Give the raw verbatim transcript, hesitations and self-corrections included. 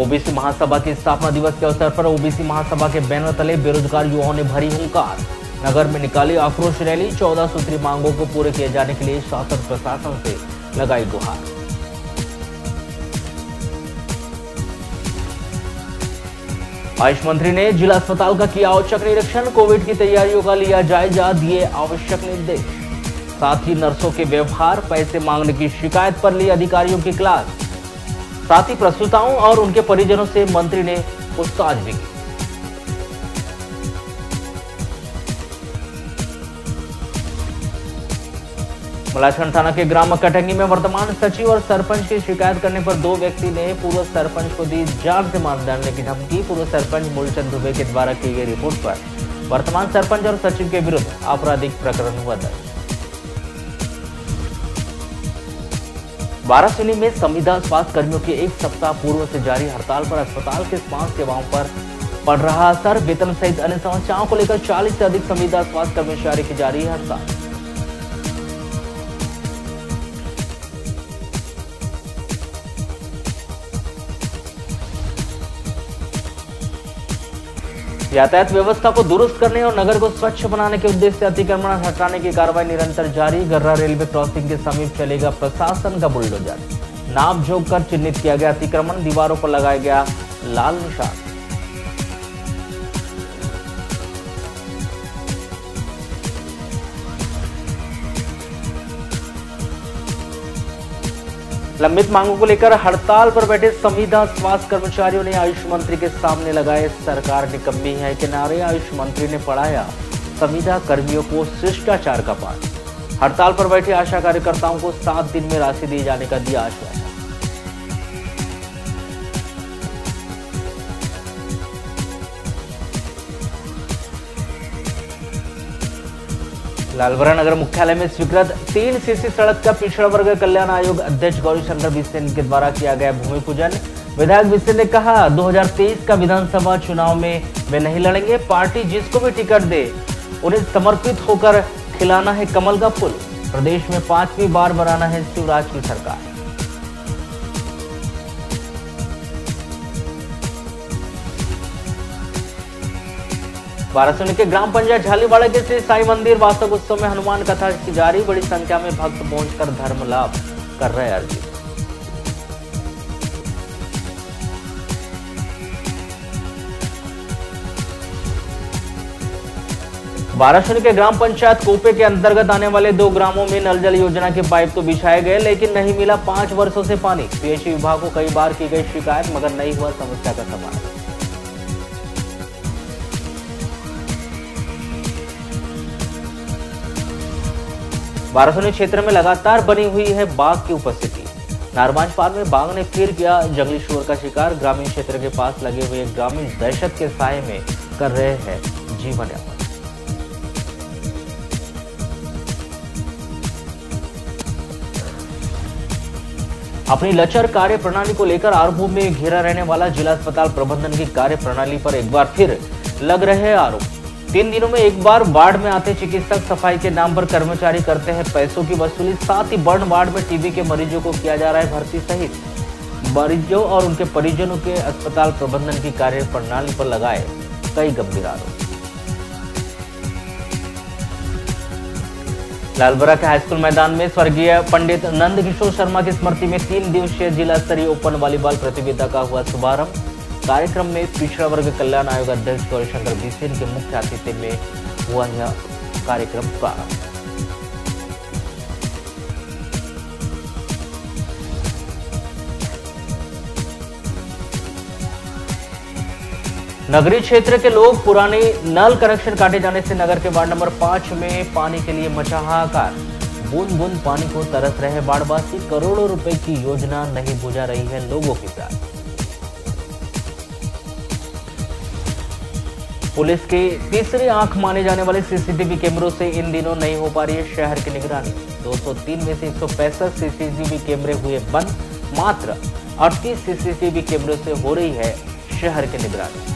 OBC महासभा के स्थापना दिवस के अवसर पर ओबीसी महासभा के बैनर तले बेरोजगार युवाओं ने भरी हुंकार, नगर में निकाली आक्रोश रैली। चौदह सूत्री मांगों को पूरे किए जाने के लिए शासन प्रशासन से लगाई गुहार। आयुष मंत्री ने जिला अस्पताल का किया औचक निरीक्षण, कोविड की तैयारियों का लिया जायजा, दिए आवश्यक निर्देश। साथ ही नर्सों के व्यवहार, पैसे मांगने की शिकायत पर ली अधिकारियों की क्लास। साथ ही प्रसूताओं और उनके परिजनों से मंत्री ने पूछताछ भी की। मलाशन थाना के ग्राम कटंगी में वर्तमान सचिव और सरपंच की शिकायत करने पर दो व्यक्ति ने पूर्व सरपंच को दी जान से मार डालने की धमकी। पूर्व सरपंच मूलचंद दुबे के द्वारा की गई रिपोर्ट पर वर्तमान सरपंच और सचिव के विरुद्ध आपराधिक प्रकरण हुआ दर्ज। बारासोनी में संविदा स्वास्थ्य कर्मियों की एक सप्ताह पूर्व से जारी हड़ताल पर अस्पताल के स्वास्थ्य सेवाओं पर पड़ रहा असर। वेतन सहित अन्य समस्याओं को लेकर चालीस से अधिक संविदा स्वास्थ्य कर्मचारी की जारी है हड़ताल। यातायात व्यवस्था को दुरुस्त करने और नगर को स्वच्छ बनाने के उद्देश्य से अतिक्रमण हटाने की कार्रवाई निरंतर जारी। गर्रा रेलवे क्रॉसिंग के समीप चलेगा प्रशासन का बुलडोजर। नाम जोक कर चिन्हित किया गया अतिक्रमण, दीवारों पर लगाया गया लाल निशान। लंबित मांगों को लेकर हड़ताल पर बैठे संविदा स्वास्थ्य कर्मचारियों ने आयुष मंत्री के सामने लगाए सरकार निकम्मी है के नारे। आयुष मंत्री ने पढ़ाया संविदा कर्मियों को शिष्टाचार का पाठ। हड़ताल पर बैठे आशा कार्यकर्ताओं को सात दिन में राशि दिए जाने का दिया आश्वासन। लालबरा नगर मुख्यालय में स्वीकृत तीन सीसी सड़क का पिछड़ा वर्ग कल्याण आयोग अध्यक्ष गौरीशंकर बिस्सेन के द्वारा किया गया भूमि पूजन। विधायक बिस्सेन ने कहा दो हज़ार तेईस का विधानसभा चुनाव में वे नहीं लड़ेंगे, पार्टी जिसको भी टिकट दे उन्हें समर्पित होकर खिलाना है कमल का फूल। प्रदेश में पांचवी बार बनाना है शिवराज की सरकार। बारासोनी के ग्राम पंचायत झालीवाड़ा के श्री साई मंदिर वार्षिक उत्सव में हनुमान कथा की जारी। बड़ी संख्या में भक्त पहुंचकर धर्म लाभ कर रहे अर्जित। बारासोनी के ग्राम पंचायत कोपे के अंतर्गत आने वाले दो ग्रामों में नल जल योजना के पाइप तो बिछाए गए, लेकिन नहीं मिला पांच वर्षों से पानी। पीएचई विभाग को कई बार की गई शिकायत, मगर नहीं हुआ समस्या का समाधान। बारासोनी क्षेत्र में लगातार बनी हुई है बाघ की उपस्थिति। नारबाज पाल में बाघ ने फिर किया जंगली शुअर का शिकार। ग्रामीण क्षेत्र के पास लगे हुए ग्रामीण दहशत के साये में कर रहे हैं जीवन यापन। अपनी लचर कार्य प्रणाली को लेकर आरोपों में घिरा रहने वाला जिला अस्पताल प्रबंधन की कार्य प्रणाली पर एक बार फिर लग रहे हैं आरोप। तीन दिनों में एक बार वार्ड में आते चिकित्सक सफाई के नाम पर कर्मचारी करते हैं पैसों की वसूली। साथ ही बर्न वार्ड में टीबी के मरीजों को किया जा रहा है भर्ती, सहित मरीजों और उनके परिजनों के अस्पताल प्रबंधन की कार्य प्रणाली पर लगाए कई गंभीर आरोप। लालबरा के हाईस्कूल मैदान में स्वर्गीय पंडित नंदकिशोर शर्मा की स्मृति में तीन दिवसीय जिला स्तरीय ओपन वॉलीबॉल प्रतियोगिता का हुआ शुभारंभ। कार्यक्रम में पिछड़ा वर्ग कल्याण आयोग अध्यक्ष गौरीशंकर जीसेन के मुख्य अतिथि में हुआ यह कार्यक्रम प्रारंभ। नगरीय क्षेत्र के लोग पुराने नल कनेक्शन काटे जाने से नगर के वार्ड नंबर पांच में पानी के लिए मचा हाहाकार। बूंद बूंद पानी को तरस रहे वार्डवासी, करोड़ों रुपए की योजना नहीं बुझा रही है लोगों की प्यास। पुलिस के तीसरी आंख माने जाने वाले सीसीटीवी कैमरों से इन दिनों नहीं हो पा रही है शहर की निगरानी। दो सौ तीन में से एक सौ पैंसठ सीसीटीवी कैमरे हुए बंद, मात्र अड़तीस सीसीटीवी कैमरों से हो रही है शहर की निगरानी।